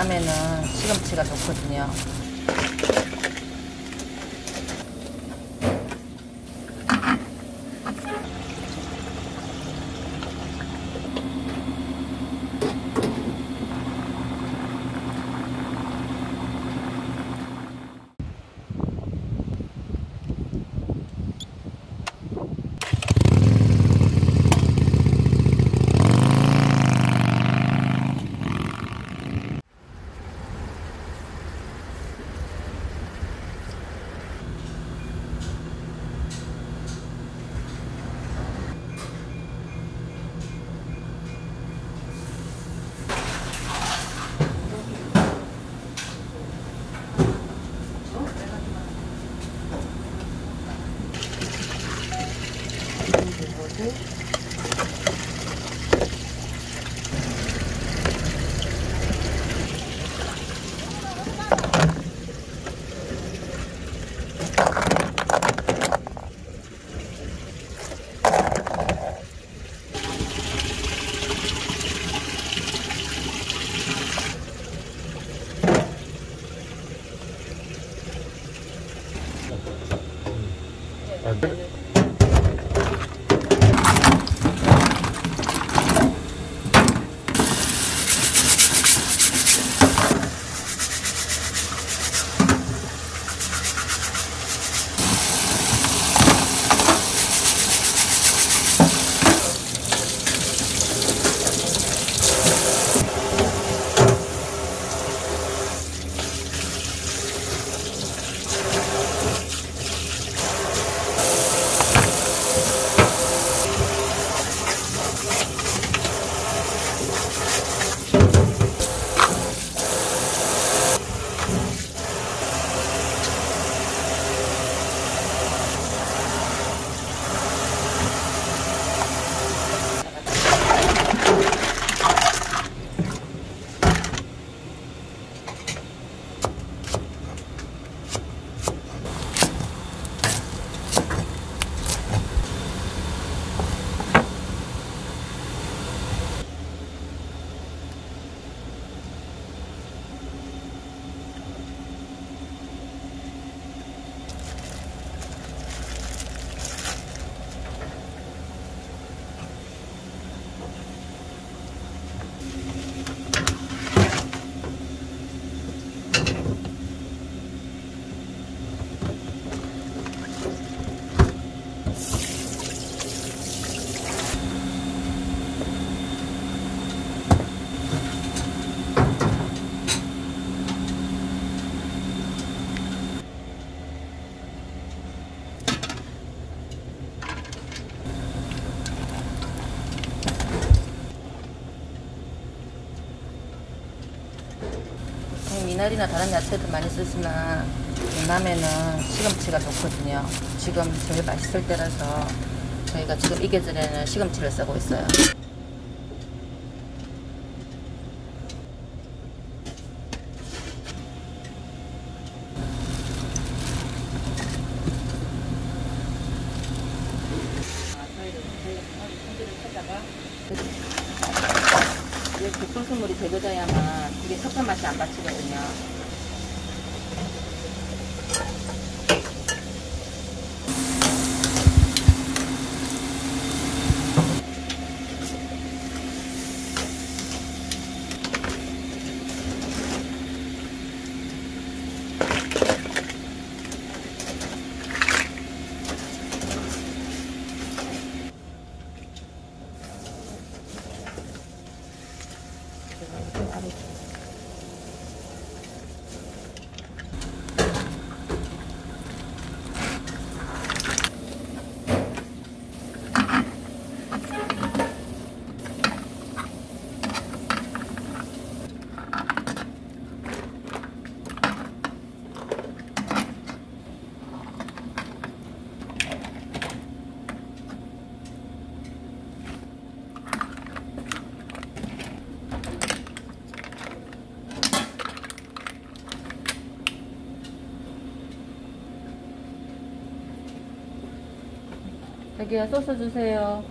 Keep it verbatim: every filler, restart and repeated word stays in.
하면은 시금치가 좋거든요. 미나리나 다른 야채들 많이 쓰지만 남해는 시금치가 좋거든요. 지금 제일 맛있을 때라서 저희가 지금 이 계절에는 시금치를 쓰고 있어요. 국물이 제거돼야만 이게 섞은 맛이 안 받치거든요. 여기에 소스 주세요.